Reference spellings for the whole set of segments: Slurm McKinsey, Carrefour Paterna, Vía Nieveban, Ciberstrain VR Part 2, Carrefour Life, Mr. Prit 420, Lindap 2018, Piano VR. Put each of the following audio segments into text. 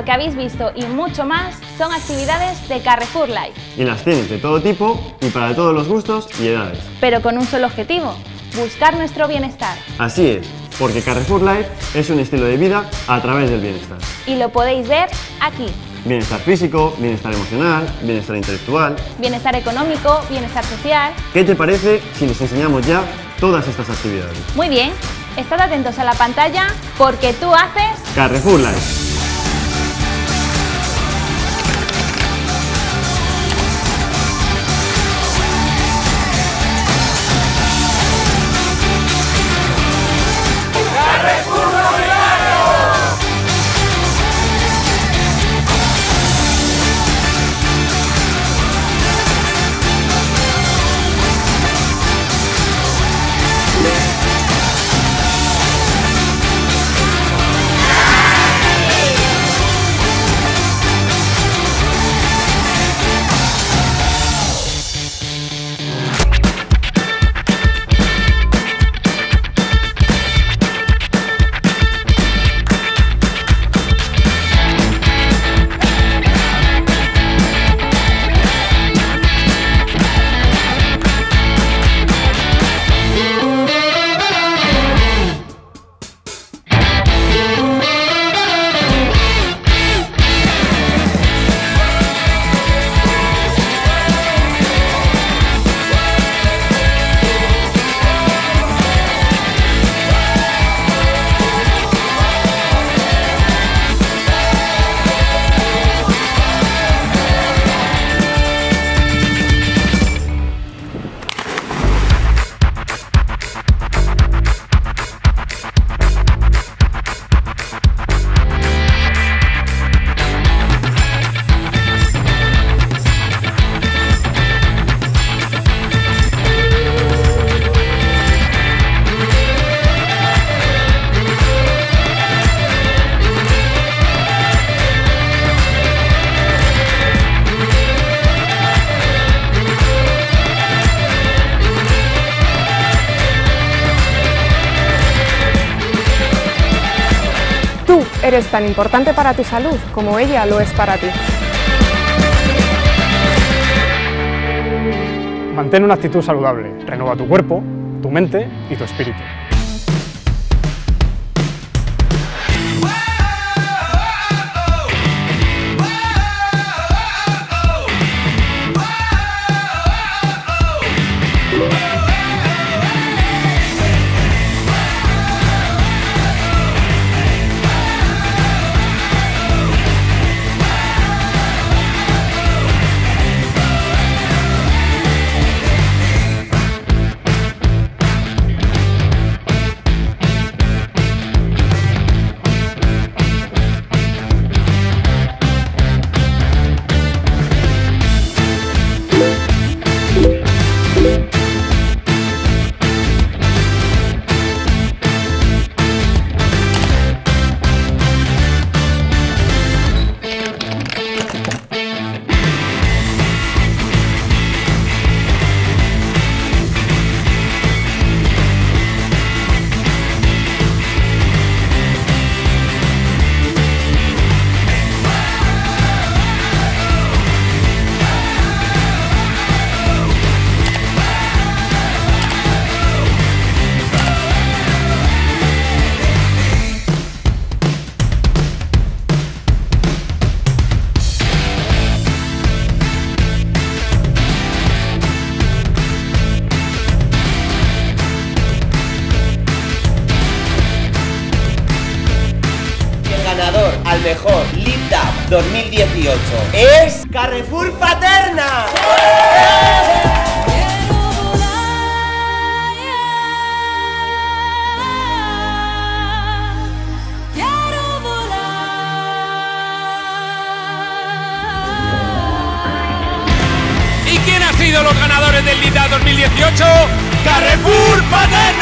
esto que habéis visto y mucho más son actividades de Carrefour Life. Y las tienes de todo tipo y para todos los gustos y edades. Pero con un solo objetivo, buscar nuestro bienestar. Así es, porque Carrefour Life es un estilo de vida a través del bienestar. Y lo podéis ver aquí. Bienestar físico, bienestar emocional, bienestar intelectual, bienestar económico, bienestar social. ¿Qué te parece si les enseñamos ya todas estas actividades? Muy bien, estad atentos a la pantalla porque tú haces Carrefour Life. Tú eres tan importante para tu salud como ella lo es para ti. Mantén una actitud saludable, renueva tu cuerpo, tu mente y tu espíritu. Al mejor Lindap 2018 es Carrefour Paterna. ¿Y quién ha sido los ganadores del Lindap 2018? ¡Carrefour Paterna!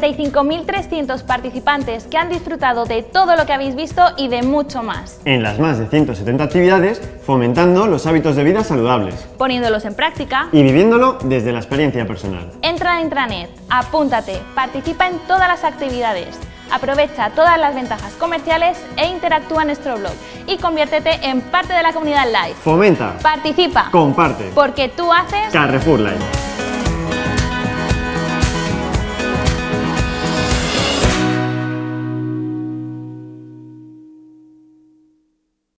45.300 participantes que han disfrutado de todo lo que habéis visto y de mucho más. En las más de 170 actividades, fomentando los hábitos de vida saludables, poniéndolos en práctica y viviéndolo desde la experiencia personal. Entra a la intranet, apúntate, participa en todas las actividades, aprovecha todas las ventajas comerciales e interactúa en nuestro blog y conviértete en parte de la comunidad Life. Fomenta, participa, comparte, porque tú haces Carrefour Life.